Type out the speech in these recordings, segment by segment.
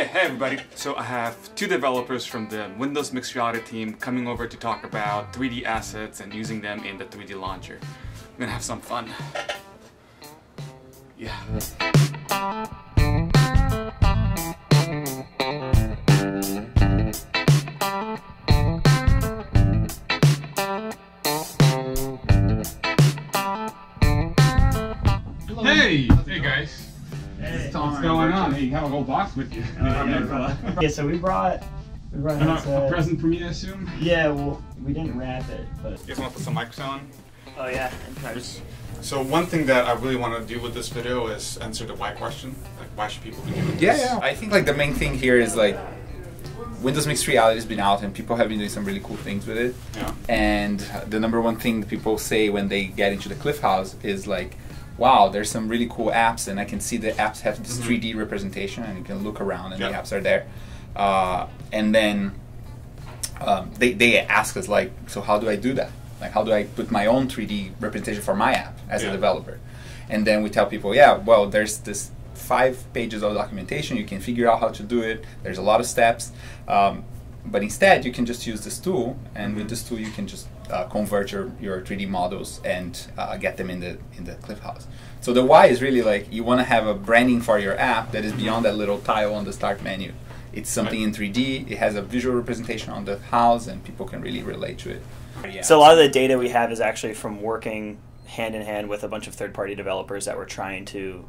Okay, hey everybody. So I have two developers from the Windows Mixed Reality team coming over to talk about 3D assets and using them in the 3D launcher. I'm gonna have some fun. Yeah. You have a whole box with you. Yeah, so we brought a present from you, I assume? Yeah, well, we didn't wrap it, but... You guys want to put some mics on? Oh yeah, and try to... So one thing that I really want to do with this video is answer the why question. Like, why should people be doing this? Yeah, I think like the main thing here is like, Windows Mixed Reality has been out and people have been doing some really cool things with it. Yeah. And the number one thing people say when they get into the Cliff House is like, wow, there's some really cool apps, and I can see the apps have this 3D representation, and you can look around, and the apps are there. And then they ask us, like, so how do I do that? Like, how do I put my own 3D representation for my app as a developer? And then we tell people, yeah, well, there's this 5 pages of documentation. You can figure out how to do it. There's a lot of steps. But instead, you can just use this tool, and with this tool, you can just convert your 3D models and get them in the Cliff House. So the why is really like you want to have a branding for your app that is beyond that little tile on the start menu. It's something in 3D. It has a visual representation on the house, and people can really relate to it. Yeah. So a lot of the data we have is actually from working hand in hand with a bunch of third-party developers that were trying to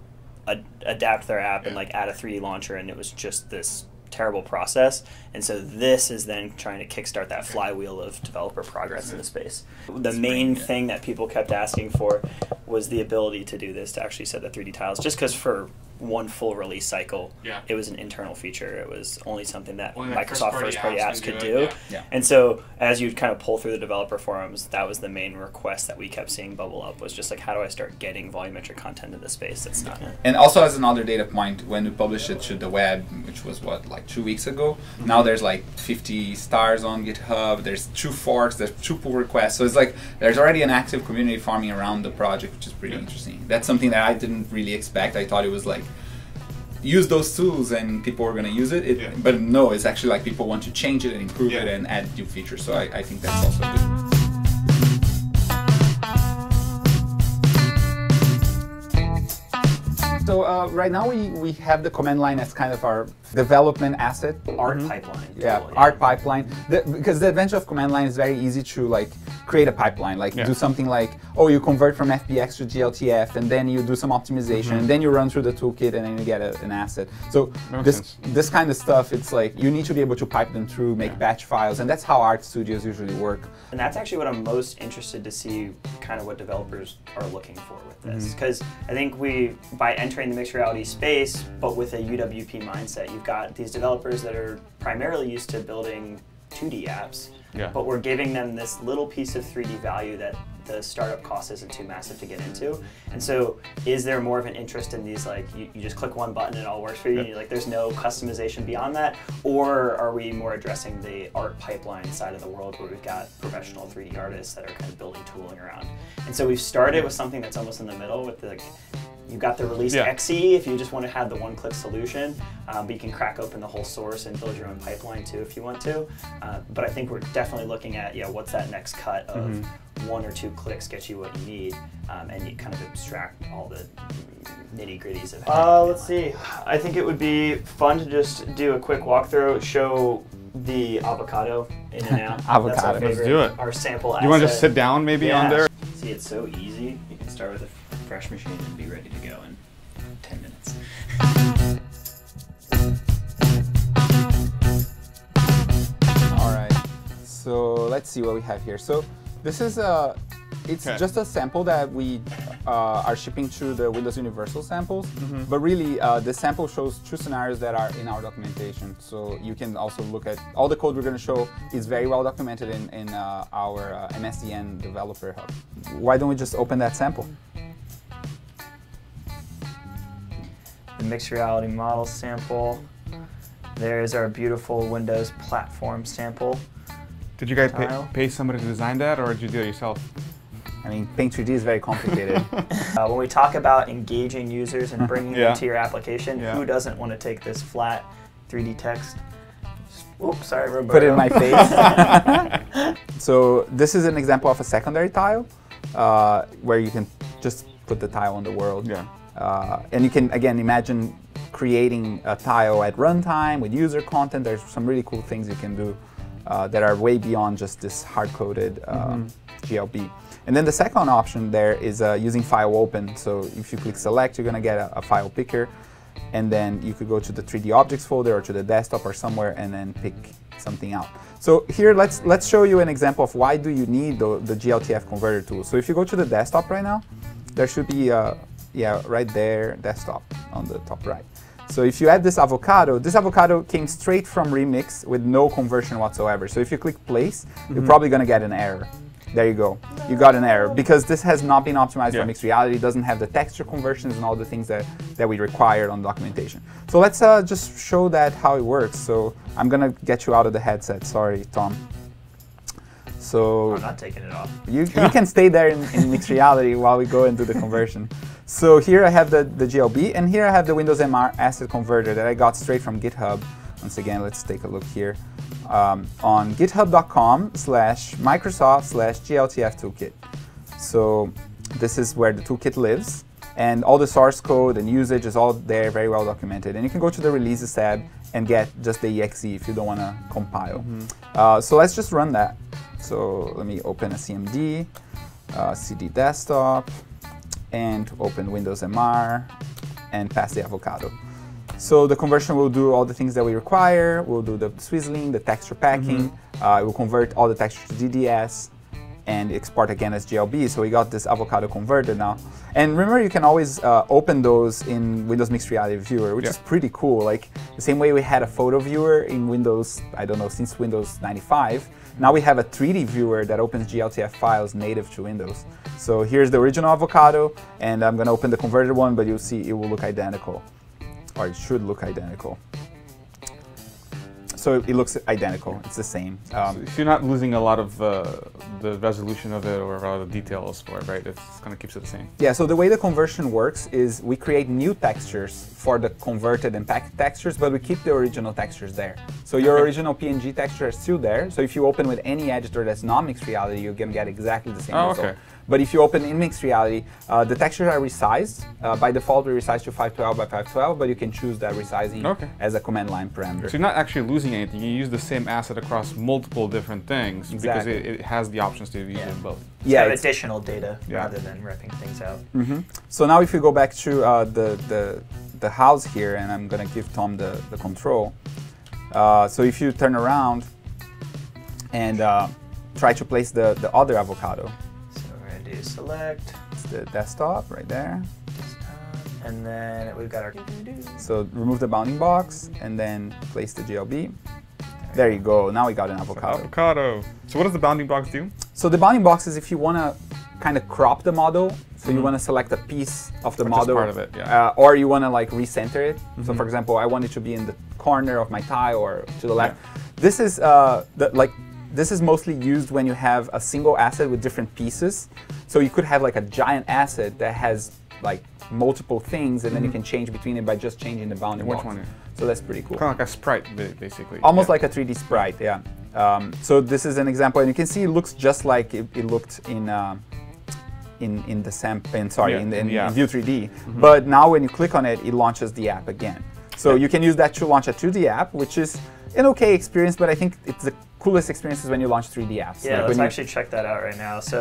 adapt their app and like add a 3D launcher, and it was just this terrible process, and so this is then trying to kickstart that flywheel of developer progress in the space. The main thing that people kept asking for was the ability to do this, to actually set the 3D tiles, just because for one full release cycle, it was an internal feature. It was only something that Microsoft first-party apps could do. And so as you'd kind of pull through the developer forums, that was the main request that we kept seeing bubble up, was just like, how do I start getting volumetric content in the space that's not it? And also as another data point, when we published it to the web, which was what, like 2 weeks ago, now there's like 50 stars on GitHub, there's 2 forks, there's 2 pull requests. So it's like, there's already an active community farming around the project, which is pretty interesting. That's something that I didn't really expect. I thought it was like, use those tools and people are going to use it, but no, it's actually like people want to change it and improve it and add new features, so I think that's also good. So right now we have the command line as kind of our development asset. Art pipeline. Art pipeline. Because the advantage of command line is very easy to like create a pipeline, like do something like, oh, you convert from FBX to GLTF, and then you do some optimization, and then you run through the toolkit, and then you get an asset. So this kind of stuff, it's like you need to be able to pipe them through, make batch files, and that's how art studios usually work. And that's actually what I'm most interested to see, kind of what developers are looking for with this, because I think we, by entering the mixed reality space, but with a UWP mindset, you've got these developers that are primarily used to building 2D apps, but we're giving them this little piece of 3D value that the startup cost isn't too massive to get into. And so, is there more of an interest in these, like, you just click one button and it all works for you, and you're like, there's no customization beyond that? Or are we more addressing the art pipeline side of the world, where we've got professional 3D artists that are kind of building tooling around? And so we've started with something that's almost in the middle, with the, like, you've got the release XE if you just want to have the one-click solution, but you can crack open the whole source and build your own pipeline too if you want to. But I think we're definitely looking at, what's that next cut of 1 or 2 clicks get you what you need, and you kind of abstract all the nitty-gritties of it. Let's see. I think it would be fun to just do a quick walkthrough, show the avocado in and out. Avocado. That's our favorite. Let's do it. Our sample asset. You want to just sit down maybe on there? See, it's so easy. You can start with a fresh machine and be ready to go in 10 minutes. All right, so let's see what we have here. So this is a, it's just a sample that we are shipping to the Windows Universal samples, but really the sample shows 2 scenarios that are in our documentation. So you can also look at all the code we're going to show is very well documented in our MSDN developer hub. Why don't we just open that sample? The mixed reality model sample. There is our beautiful Windows platform sample. Did you guys pay somebody to design that, or did you do it yourself? I mean, Paint 3D is very complicated. When we talk about engaging users and bringing them to your application, who doesn't want to take this flat 3D text. Oops, sorry, Roberto. Put it in my face. So this is an example of a secondary tile where you can just put the tile in the world. Yeah. And you can, again, imagine creating a tile at runtime with user content. There's some really cool things you can do that are way beyond just this hard-coded GLB. And then the second option there is using file open. So if you click select, you're going to get a file picker. And then you could go to the 3D objects folder or to the desktop or somewhere and then pick something out. So here, let's show you an example of why do you need the GLTF converter tool. So if you go to the desktop right now, there should be, yeah, right there, desktop on the top right. So if you add this avocado came straight from Remix with no conversion whatsoever. So if you click place, you're probably going to get an error. There you go. You got an error because this has not been optimized for mixed reality. It doesn't have the texture conversions and all the things that we required on documentation. So let's just show that how it works. So I'm going to get you out of the headset. Sorry, Tom. So I'm not taking it off. You can stay there in mixed reality while we go and do the conversion. So here I have the GLB, and here I have the Windows MR asset converter that I got straight from GitHub. Once again, let's take a look here. On github.com/Microsoft/GLTF toolkit. So this is where the toolkit lives, and all the source code and usage is all there, very well documented. And you can go to the releases tab and get just the exe if you don't want to compile. So let's just run that. So let me open a CMD, CD desktop, and open Windows MR, and pass the avocado. So the conversion will do all the things that we require. We'll do the swizzling, the texture packing. It will convert all the texture to DDS and export again as GLB. So we got this avocado converter now. And remember, you can always open those in Windows Mixed Reality Viewer, which is pretty cool. Like the same way we had a photo viewer in Windows, I don't know, since Windows 95. Now we have a 3D viewer that opens GLTF files native to Windows. So here's the original avocado, and I'm going to open the converted one, but you'll see it will look identical. Or it should look identical. So it looks identical. It's the same. So you're not losing a lot of the resolution of it or a lot of details for it, right? It kind of keeps it the same. Yeah. So the way the conversion works is we create new textures for the converted and packed textures, but we keep the original textures there. So your original PNG texture is still there. So if you open with any editor that's not mixed reality, you can get exactly the same result. Okay. But if you open in mixed reality, the textures are resized. By default, we resize to 512 by 512, but you can choose that resizing as a command line parameter. So you're not actually losing anything. You use the same asset across multiple different things because it has the options to use them both. Yeah, it's additional data rather than ripping things out. So now if you go back to the house here, and I'm going to give Tom the control. So if you turn around and try to place the other avocado. Select. It's the desktop right there. And then we've got our... So remove the bounding box and then place the GLB. There you go. Now we got an avocado. So what does the bounding box do? So the bounding box is if you want to kind of crop the model. So you want to select a piece of the model, part of it, or you want to like recenter it. So for example, I want it to be in the corner of my tile or to the left. This is This is mostly used when you have a single asset with different pieces. So you could have like a giant asset that has like multiple things, and then you can change between it by just changing the bounding box. So that's pretty cool. Kind of like a sprite, basically. Almost like a 3D sprite, so this is an example, and you can see it looks just like it looked in the sample. Sorry, in View 3D. But now when you click on it, it launches the app again. So you can use that to launch a 2D app, which is an okay experience, but I think it's the coolest experience is when you launch 3D apps. Yeah, like let's actually check that out right now. So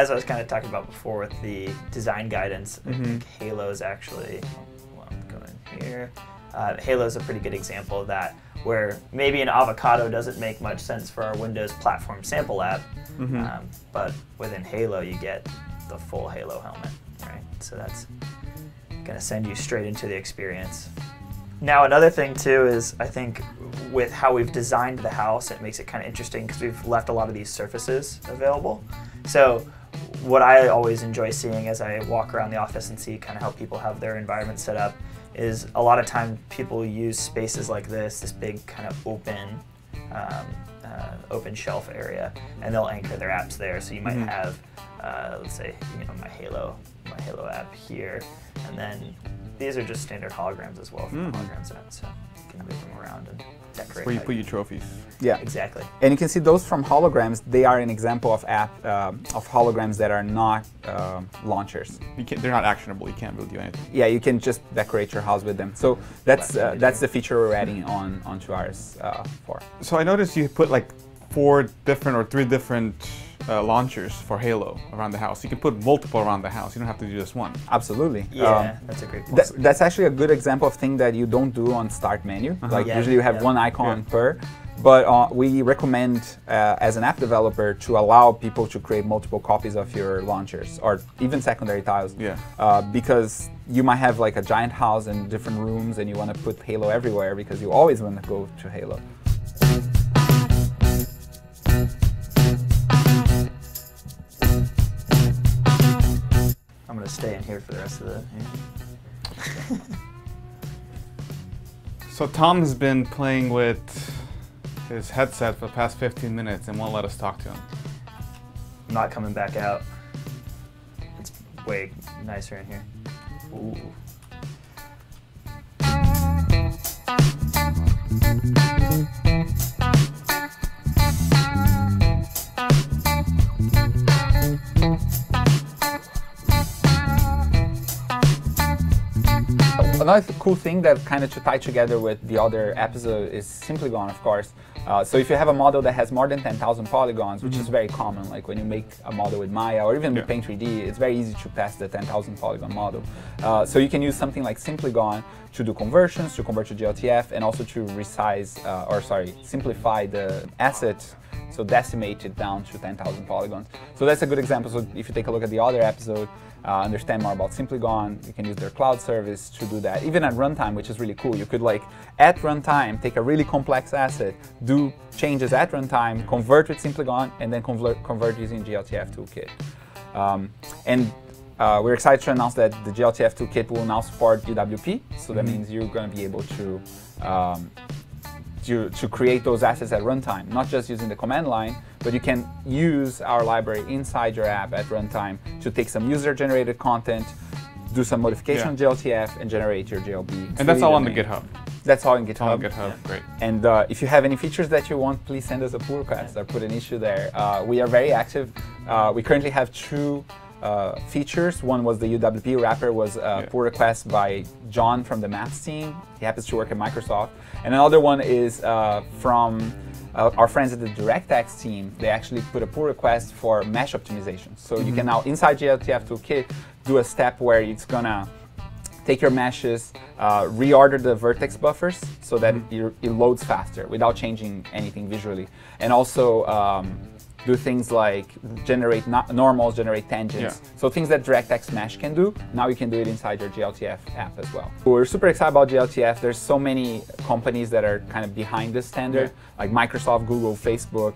as I was kind of talking about before with the design guidance, I think Halo's actually, well, I'm going here. Halo's a pretty good example of that, where maybe an avocado doesn't make much sense for our Windows platform sample app, but within Halo you get the full Halo helmet, right? So that's going to send you straight into the experience. Now another thing too is I think with how we've designed the house, it makes it kind of interesting because we've left a lot of these surfaces available. So what I always enjoy seeing as I walk around the office and see kind of how people have their environment set up is a lot of time people use spaces like this big kind of open, open shelf area, and they'll anchor their apps there. So you might have, let's say, you know, my Halo my Halo app here. And then these are just standard holograms as well from the holograms app, so you can move them around and decorate. Where you put your trophies. Yeah, exactly. And you can see those from holograms. They are an example of app of holograms that are not launchers. You can't, they're not actionable. You can't really do anything. Yeah, you can just decorate your house with them. So that's the feature we're adding on onto ours 4. So I noticed you put like 4 different or 3 different. Launchers for Halo around the house. You can put multiple around the house. You don't have to do just one. Absolutely. Yeah, that's a great point. That's actually a good example of thing that you don't do on start menu. Like usually you have one icon per, but we recommend as an app developer to allow people to create multiple copies of your launchers or even secondary tiles. Yeah. Because you might have like a giant house and different rooms and you want to put Halo everywhere because you always want to go to Halo. Stay in here for the rest of the interview. So Tom has been playing with his headset for the past 15 minutes and won't let us talk to him. I'm not coming back out. It's way nicer in here. Ooh. Another cool thing that kind of to tie together with the other episode is Simplygon, of course. So if you have a model that has more than 10,000 polygons, which is very common, like when you make a model with Maya or even with Paint 3D, it's very easy to pass the 10,000 polygon model. So you can use something like Simplygon to do conversions, to convert to GLTF, and also to resize, simplify the asset, so decimate it down to 10,000 polygons. So that's a good example. So if you take a look at the other episode, understand more about Simplygon, you can use their cloud service to do that. Even at runtime, which is really cool, you could like at runtime take a really complex asset, do changes at runtime, convert with Simplygon, and then convert using GLTF toolkit. We're excited to announce that the GLTF toolkit will now support UWP, so that means you're going to be able to create those assets at runtime, not just using the command line, but you can use our library inside your app at runtime to take some user-generated content, do some modification on GLTF, and generate your GLB. And that's all on the GitHub. That's all in GitHub. All on GitHub, great. And if you have any features that you want, please send us a pull request or put an issue there. We are very active. We currently have 2 features. One was the UWP wrapper was a pull request by John from the math team. He happens to work at Microsoft. And another one is from our friends at the DirectX team. They actually put a pull request for mesh optimization. So you can now, inside GLTF Toolkit, do a step where it's going to take your meshes, reorder the vertex buffers so that it loads faster without changing anything visually. And also, do things like generate normals, generate tangents. Yeah. So things that DirectX Mesh can do, now you can do it inside your GLTF app as well. We're super excited about GLTF. There's so many companies that are kind of behind this standard, like Microsoft, Google, Facebook.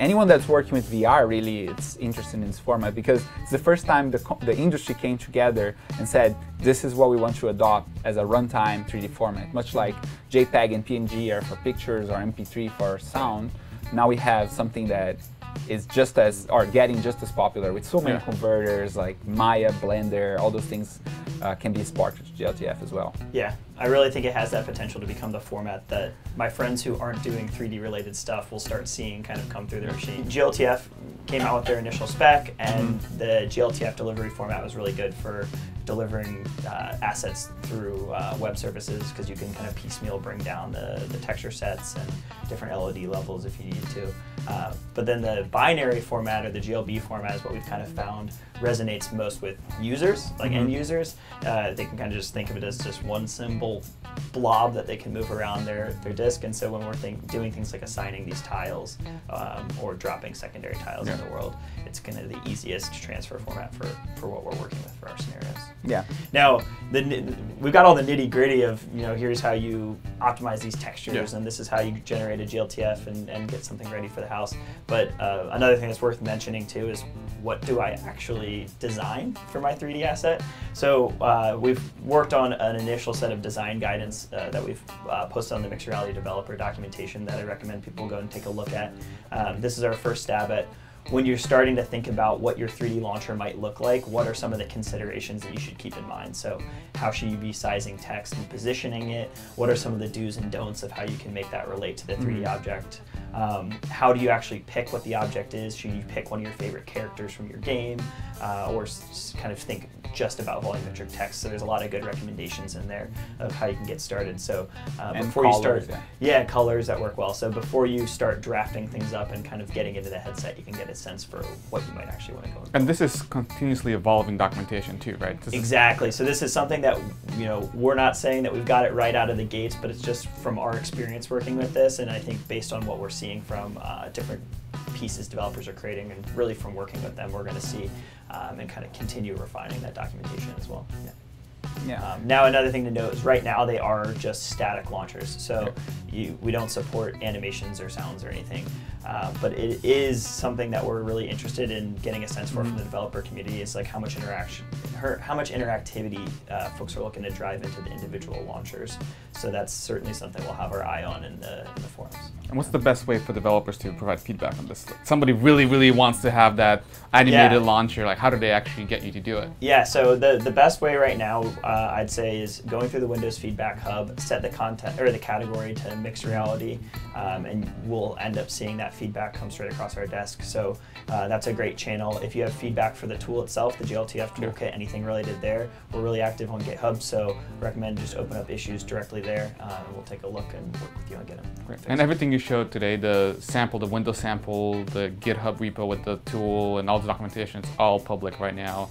Anyone that's working with VR really is interested in this format because it's the first time the industry came together and said, this is what we want to adopt as a runtime 3D format, much like JPEG and PNG are for pictures or MP3 for sound. Now we have something that is just as, or getting just as popular with so many converters like Maya, Blender, all those things can be sparked with GLTF as well. Yeah, I really think it has that potential to become the format that my friends who aren't doing 3D related stuff will start seeing kind of come through their machine. GLTF came out with their initial spec and the GLTF delivery format was really good for delivering assets through web services because you can kind of piecemeal bring down the texture sets and different LOD levels if you need to. But then the binary format or the GLB format is what we've kind of found resonates most with users, like end users. They can kind of just think of it as just one symbol blob that they can move around their disk. And so when we're doing things like assigning these tiles or dropping secondary tiles in the world, it's kind of the easiest transfer format for what we're working with for our scenarios. Yeah. Now, we've got all the nitty-gritty of, you know, here's how you optimize these textures and this is how you generate a GLTF and get something ready for the house. But another thing that's worth mentioning too is what do I actually design for my 3D asset? So we've worked on an initial set of design guidance that we've posted on the Mixed Reality developer documentation that I recommend people go and take a look at. This is our first stab at when you're starting to think about what your 3D launcher might look like, what are some of the considerations that you should keep in mind? So how should you be sizing text and positioning it? What are some of the do's and don'ts of how you can make that relate to the 3D object? How do you actually pick what the object is? Should you pick one of your favorite characters from your game, or kind of think just about volumetric text? So there's a lot of good recommendations in there of how you can get started. So before you start, yeah, colors that work well. So before you start drafting things up and kind of getting into the headset, you can get a sense for what you might actually want to go into. And this is continuously evolving documentation too, right? Exactly. So this is something that, you know, we're not saying that we've got it right out of the gates, but it's just from our experience working with this, and I think based on what we're seeing from different pieces developers are creating, and really from working with them, we're going to see and kind of continue refining that documentation as well. Yeah. Yeah. Now another thing to note is right now they are just static launchers, so we don't support animations or sounds or anything, but it is something that we're really interested in getting a sense for from the developer community. It's like how much interactivity folks are looking to drive into the individual launchers. So that's certainly something we'll have our eye on in the forums. And what's the best way for developers to provide feedback on this? Somebody really, really wants to have that animated launcher. Like, how do they actually get you to do it? Yeah, so the best way right now, I'd say, is going through the Windows Feedback Hub, set the content or the category to mixed reality, and we'll end up seeing that feedback come straight across our desk. So that's a great channel. If you have feedback for the tool itself, the GLTF toolkit, anything related there, we're really active on GitHub, so recommend just open up issues directly there, and we'll take a look and work with you on getting them. And everything you showed today, the sample, the Windows sample, the GitHub repo with the tool, and all the documentation, it's all public right now.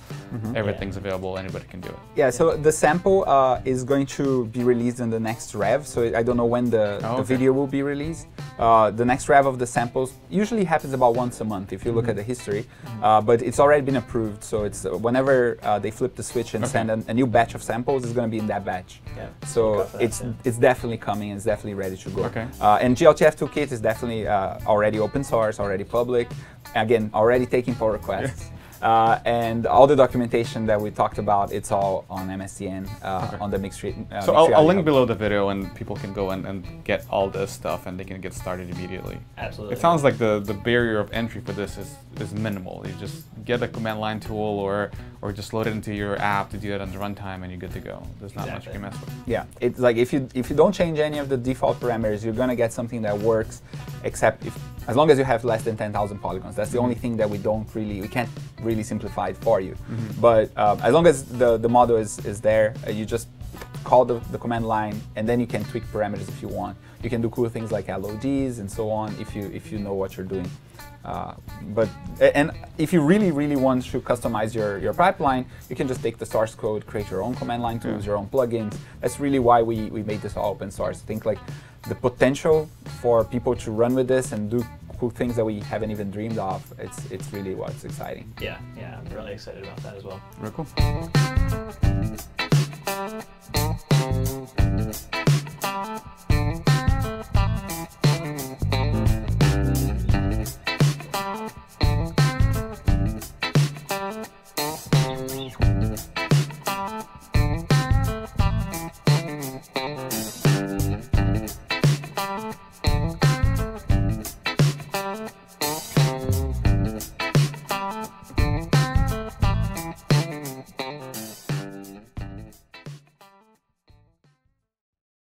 Everything's available, anybody can do it. Yeah, so the sample is going to be released in the next rev, so I don't know when the video will be released. The next rev of the samples usually happens about once a month if you look at the history, but it's already been approved, so it's whenever they flip the switch and send a new batch of samples, it's going to be in that batch. Yeah. So it's definitely coming, it's definitely ready to go. Okay. And GLTF toolkit is definitely already open source, already public, again, already taking pull requests. And all the documentation that we talked about, it's all on MSDN, on the Mixed Reality. So I'll link below the video, and people can go and get all this stuff, and they can get started immediately. Absolutely. It sounds like the barrier of entry for this is minimal. You just get a command line tool or just load it into your app to do it on the runtime, and you're good to go. There's not much you can mess with. Yeah, it's like if you don't change any of the default parameters, you're gonna get something that works, except as long as you have less than 10,000 polygons. That's the only thing that we can't really simplify it for you. But as long as the model is there, you just call the command line, and then you can tweak parameters if you want. You can do cool things like LODs and so on if you know what you're doing. And if you really, really want to customize your pipeline, you can just take the source code, create your own command line tools, your own plugins. That's really why we made this all open source. Think like the potential for people to run with this and do cool things that we haven't even dreamed of. It's really what's exciting. Yeah, yeah, I'm really excited about that as well. Very cool.